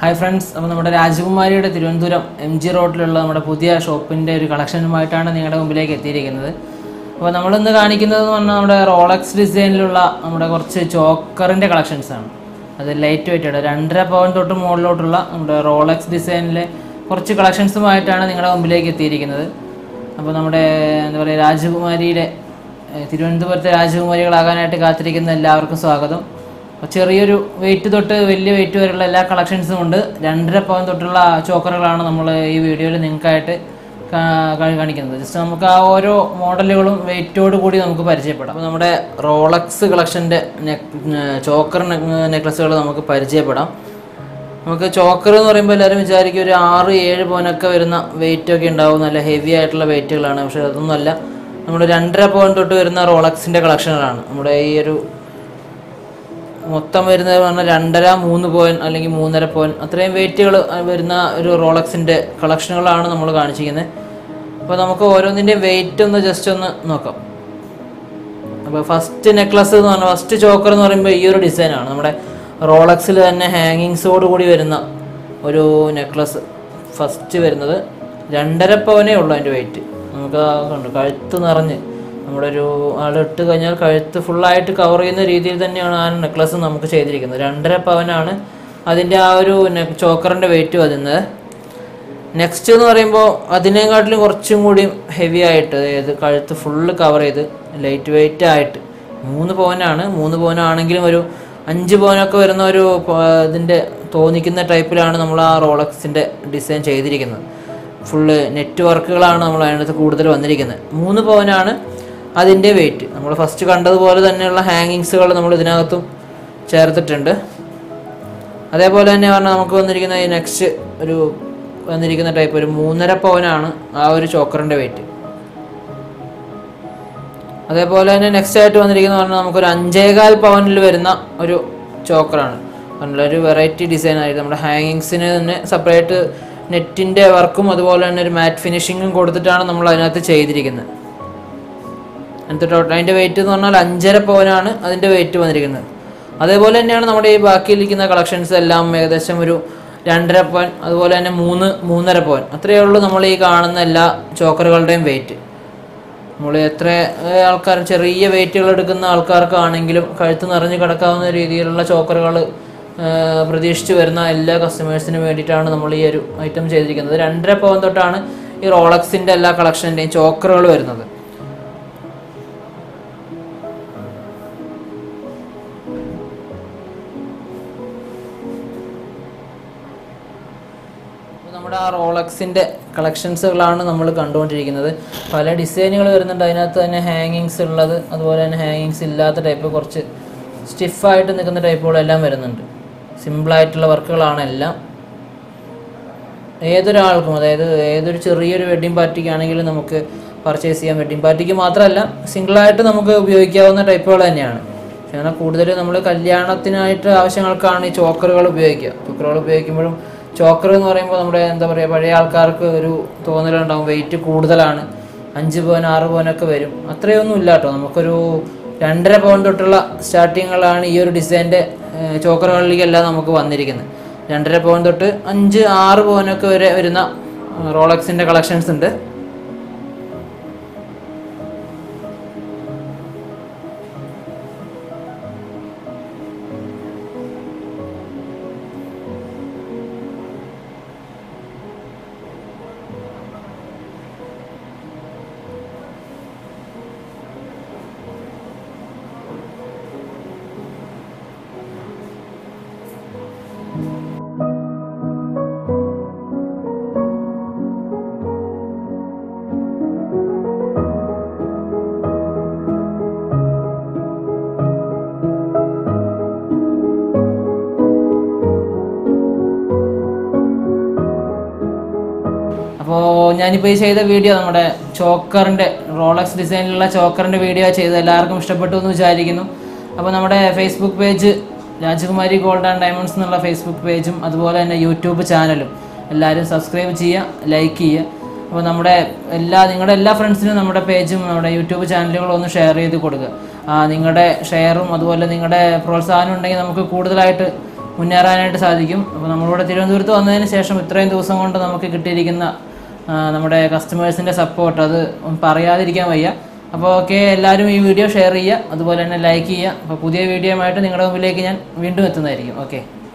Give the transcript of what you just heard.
High friends अब number Rajkumari MG Road number ഷോപ്പിന്റെ ഒരു കളക്ഷനുമായിട്ടാണ് നിങ്ങളുടെ മുമ്പിലേക്ക് എത്തിയിരിക്കുന്നത് അപ്പോൾ നമ്മൾ ഇന്ന് കാണിക്കുന്നത് നമ്മുടെ Rolex ഡിസൈനിലുള്ള നമ്മുടെ കുറച്ച് ചോക്കറിന്റെ കളക്ഷൻസ് ആണ് അത് ലൈറ്റ് വെയിറ്റ് ആണ് 2.5 പൗണ്ട് തൊട്ട് മുകളിലോട്ടുള്ള നമ്മുടെ Rolex ഡിസൈനിലെ കുറച്ച് കളക്ഷൻസുമായിട്ടാണ് നിങ്ങളുടെ മുമ്പിലേക്ക് എത്തിയിരിക്കുന്നത് അപ്പോൾ നമ്മുടെ എന്താ പറയുക രാജകുമാരിയുടെ തിരുവനന്തപുരത്തെ രാജകുമാരികളാകാനായിട്ട് കാത്തിരിക്കുന്ന എല്ലാവർക്കും സ്വാഗതം ചെറിയൊരു വെയിറ്റ് തൊട്ട് വലിയ വെയിറ്റ് വരെയുള്ള എല്ലാ കളക്ഷൻസും ഉണ്ട് 2.5 പൗണ്ട് തൊട്ടുള്ള ചോക്കറുകളാണ് നമ്മൾ ഈ വീഡിയോയിൽ നിങ്ങൾക്കായിട്ട് കാണിക്കുന്നത് ജസ്റ്റ് നമുക്ക് ആ ഓരോ മോഡലുകളും വെയിറ്റോട് കൂടി നമുക്ക് പരിചയപ്പെടാം അപ്പോൾ നമ്മുടെ റോളക്സ് കളക്ഷൻ്റെ ചോക്കർ നെക്ലസുകൾ നമുക്ക് പരിചയപ്പെടാം നമുക്ക് ചോക്കർ എന്ന് പറയുമ്പോൾ എല്ലാവരും വിചാരിക്കും ഒരു 6-7 പവനൊക്കെ വരുന്ന വെയിറ്റൊക്കെ ഉണ്ടാവും നല്ല ഹെവി ആയിട്ടുള്ള വെയിറ്റുകളാണ് പക്ഷേ അതൊന്നുമല്ല നമ്മുടെ 2.5 പവൻ തൊട്ട് വരുന്ന റോളക്സിൻ്റെ കളക്ഷനുകളാണ് നമ്മുടെ ഈ ഒരു മൊത്തം വരുന്നത് പറഞ്ഞാൽ 2.5-3 പോയിൻറ്റ് അല്ലെങ്കിൽ 3.5 പോയിൻറ്റ് അത്രയും വെയിറ്റുകൾ വരുന്ന ഒരു റോളക്സിൻ്റെ കളക്ഷനുകളാണ് നമ്മൾ കാണിച്ചിരിക്കുന്നത് അപ്പോൾ നമുക്ക് ഓരോന്നിൻ്റെയും വെയിറ്റ് ഒന്ന് ജസ്റ്റ് ഒന്ന് നോക്കാം അപ്പോൾ ഫസ്റ്റ് നെക്ലസ് എന്ന് പറഞ്ഞാൽ ഫസ്റ്റ് ചോക്കർ എന്ന് പറയുമ്പോൾ ഈ ഒരു ഡിസൈനാണ് നമ്മുടെ റോളക്സിൽ തന്നെ ഹാങ്ങിങ്സോട് കൂടി വരുന്ന ഒരു നെക്ലസ് ഫസ്റ്റ് വരുന്നത് 2.5 പവനേ ഉള്ളൂ അതിൻ്റെ വെയിറ്റ് നമുക്ക് കണ്ടു കഴുത്ത് നിറഞ്ഞ് നമ്മുടെ ഒരു ആളിട്ട് കഴിഞ്ഞാൽ കഴുത്ത് ഫുള്ളായിട്ട് കവർ ചെയ്യുന്ന രീതിയിൽ തന്നെയാണ് ആ നെക്ലസ് നമുക്ക് ചെയ്തിരിക്കുന്നത് 2.5 പവനാണ് അതിൻ്റെ ആ ഒരു ചോക്കറിൻ്റെ വെയിറ്റ് വരുന്നത് നെക്സ്റ്റ് എന്ന് പറയുമ്പോൾ അതിനേക്കാട്ടിലും കുറച്ചും കൂടി ഹെവി ആയിട്ട് അതായത് കഴുത്ത് ഫുള്ള് കവർ ചെയ്ത് ലൈറ്റ് വെയിറ്റ് ആയിട്ട് 3 പവനാണ് 3 പവനാണെങ്കിലും ഒരു 5 പവനൊക്കെ വരുന്ന ഒരു ഇതിൻ്റെ തോന്നിക്കുന്ന ടൈപ്പിലാണ് നമ്മൾ ആ റോളക്സിൻ്റെ ഡിസൈൻ ചെയ്തിരിക്കുന്നത് ഫുള്ള് നെറ്റ് വർക്കുകളാണ് നമ്മൾ അതിനകത്ത് കൂടുതൽ വന്നിരിക്കുന്നത് 3 പവനാണ് അതിൻ്റെ വെയിറ്റ് നമ്മൾ ഫസ്റ്റ് കണ്ടതുപോലെ തന്നെയുള്ള ഹാങ്ങിങ്സുകൾ നമ്മൾ ഇതിനകത്തും ചേർത്തിട്ടുണ്ട് അതേപോലെ തന്നെ പറഞ്ഞാൽ നമുക്ക് വന്നിരിക്കുന്ന ഈ നെക്സ്റ്റ് ഒരു വന്നിരിക്കുന്ന ടൈപ്പ് ഒരു 3.5 പവനാണ് ആ ഒരു ചോക്കറിൻ്റെ വെയിറ്റ് അതേപോലെ തന്നെ നെക്സ്റ്റ് ആയിട്ട് വന്നിരിക്കുന്നത് പറഞ്ഞാൽ നമുക്കൊരു 5.25 പവനിൽ വരുന്ന ഒരു ചോക്കറാണ് നല്ലൊരു വെറൈറ്റി ഡിസൈൻ ആയിട്ട് നമ്മുടെ ഹാങ്ങിങ്സിന് തന്നെ സെപ്പറേറ്റ് നെറ്റിൻ്റെ വർക്കും അതുപോലെ തന്നെ ഒരു മാറ്റ് ഫിനിഷിങ്ങും കൊടുത്തിട്ടാണ് നമ്മൾ അതിനകത്ത് ചെയ്തിരിക്കുന്നത് അതിൻ്റെ ടോട്ടൽ അതിൻ്റെ വെയിറ്റ് എന്ന് പറഞ്ഞാൽ 5.5 പവനാണ് അതിൻ്റെ വെയിറ്റ് വന്നിരിക്കുന്നത് അതേപോലെ തന്നെയാണ് നമ്മുടെ ഈ ബാക്കിയിരിക്കുന്ന കളക്ഷൻസ് എല്ലാം ഏകദേശം ഒരു 2.5 പവൻ അതുപോലെ തന്നെ 3-3.5 പവൻ അത്രയേ ഉള്ളൂ നമ്മൾ ഈ കാണുന്ന എല്ലാ ചോക്കറുകളുടെയും വെയിറ്റ് നമ്മൾ എത്ര ആൾക്കാർ ചെറിയ വെയിറ്റുകൾ എടുക്കുന്ന ആൾക്കാർക്കാണെങ്കിലും കഴുത്ത് നിറഞ്ഞ് കിടക്കാവുന്ന രീതിയിലുള്ള ചോക്കറുകൾ പ്രതീക്ഷിച്ച് വരുന്ന എല്ലാ കസ്റ്റമേഴ്സിനും വേണ്ടിയിട്ടാണ് നമ്മൾ ഈ ഒരു ഐറ്റം ചെയ്തിരിക്കുന്നത് 2.5 പവൻ തൊട്ടാണ് ഈ റോളക്സിൻ്റെ എല്ലാ കളക്ഷൻ്റെയും ചോക്കറുകൾ വരുന്നത് നമ്മുടെ ആ റോളക്സിൻ്റെ കളക്ഷൻസുകളാണ് നമ്മൾ കണ്ടുകൊണ്ടിരിക്കുന്നത് പല ഡിസൈനുകൾ വരുന്നുണ്ട് അതിനകത്ത് തന്നെ ഹാങ്ങിങ്സ് ഉള്ളത് അതുപോലെ തന്നെ ഹാങ്ങിങ്സ് ഇല്ലാത്ത ടൈപ്പ് കുറച്ച് സ്റ്റിഫായിട്ട് നിൽക്കുന്ന ടൈപ്പുകളെല്ലാം വരുന്നുണ്ട് സിമ്പിളായിട്ടുള്ള വർക്കുകളാണ് എല്ലാം ഏതൊരാൾക്കും അതായത് ഏതൊരു ചെറിയൊരു വെഡ്ഡിംഗ് പാർട്ടിക്കാണെങ്കിലും നമുക്ക് പർച്ചേസ് ചെയ്യാം വെഡ്ഡിംഗ് പാർട്ടിക്ക് മാത്രമല്ല സിംഗിളായിട്ട് നമുക്ക് ഉപയോഗിക്കാവുന്ന ടൈപ്പുകൾ തന്നെയാണ് പക്ഷേ എന്നാൽ കൂടുതൽ നമ്മൾ കല്യാണത്തിനായിട്ട് ആവശ്യങ്ങൾക്കാണ് ഈ ചോക്കറുകൾ ഉപയോഗിക്കുക ചോക്കറുകൾ ഉപയോഗിക്കുമ്പോഴും ചോക്കർ എന്ന് പറയുമ്പോൾ നമ്മുടെ എന്താ പറയുക പഴയ ആൾക്കാർക്ക് ഒരു തോന്നലുണ്ടാകും വെയിറ്റ് കൂടുതലാണ് 5 പവൻ 6 പവനൊക്കെ വരും അത്രയൊന്നും ഇല്ല കേട്ടോ നമുക്കൊരു 2.5 പവൻ തൊട്ടുള്ള സ്റ്റാർട്ടിങ്ങുകളാണ് ഈ ഒരു ഡിസൈൻ്റെ ചോക്കറുകളിലേക്കെല്ലാം നമുക്ക് വന്നിരിക്കുന്നത് 2.5 പവൻ തൊട്ട് 5-6 പവനൊക്കെ വരെ വരുന്ന റോളക്സിൻ്റെ കളക്ഷൻസ് ഉണ്ട് ഞാനിപ്പോൾ ഈ ചെയ്ത വീഡിയോ നമ്മുടെ ചോക്കറിൻ്റെ റോളക്സ് ഡിസൈനിലുള്ള ചോക്കറിൻ്റെ വീഡിയോ ചെയ്ത് എല്ലാവർക്കും ഇഷ്ടപ്പെട്ടു എന്ന് വിചാരിക്കുന്നു അപ്പോൾ നമ്മുടെ ഫേസ്ബുക്ക് പേജ് രാജകുമാരി ഗോൾഡ് ആൻഡ് ഡയമണ്ട്സ് എന്നുള്ള ഫേസ്ബുക്ക് പേജും അതുപോലെ തന്നെ യൂട്യൂബ് ചാനലും എല്ലാവരും സബ്സ്ക്രൈബ് ചെയ്യുക ലൈക്ക് ചെയ്യുക അപ്പോൾ നമ്മുടെ നിങ്ങളുടെ എല്ലാ ഫ്രണ്ട്സിനും നമ്മുടെ പേജും നമ്മുടെ യൂട്യൂബ് ചാനലുകളും ഒന്ന് ഷെയർ ചെയ്ത് കൊടുക്കുക നിങ്ങളുടെ ഷെയറും അതുപോലെ നിങ്ങളുടെ പ്രോത്സാഹനം ഉണ്ടെങ്കിൽ നമുക്ക് കൂടുതലായിട്ട് മുന്നേറാനായിട്ട് സാധിക്കും. അപ്പോൾ നമ്മളിവിടെ തിരുവനന്തപുരത്ത് വന്നതിന് ശേഷം ഇത്രയും ദിവസം കൊണ്ട് നമുക്ക് കിട്ടിയിരിക്കുന്ന നമ്മുടെ കസ്റ്റമേഴ്സിൻ്റെ സപ്പോർട്ട് അത് പറയാതിരിക്കാൻ വയ്യ. അപ്പോൾ ഓക്കെ, എല്ലാവരും ഈ വീഡിയോ ഷെയർ ചെയ്യുക, അതുപോലെ തന്നെ ലൈക്ക് ചെയ്യുക. അപ്പോൾ പുതിയ വീഡിയോയുമായിട്ട് നിങ്ങളുടെ മുമ്പിലേക്ക് ഞാൻ വീണ്ടും എത്തുന്നതായിരിക്കും. ഓക്കെ.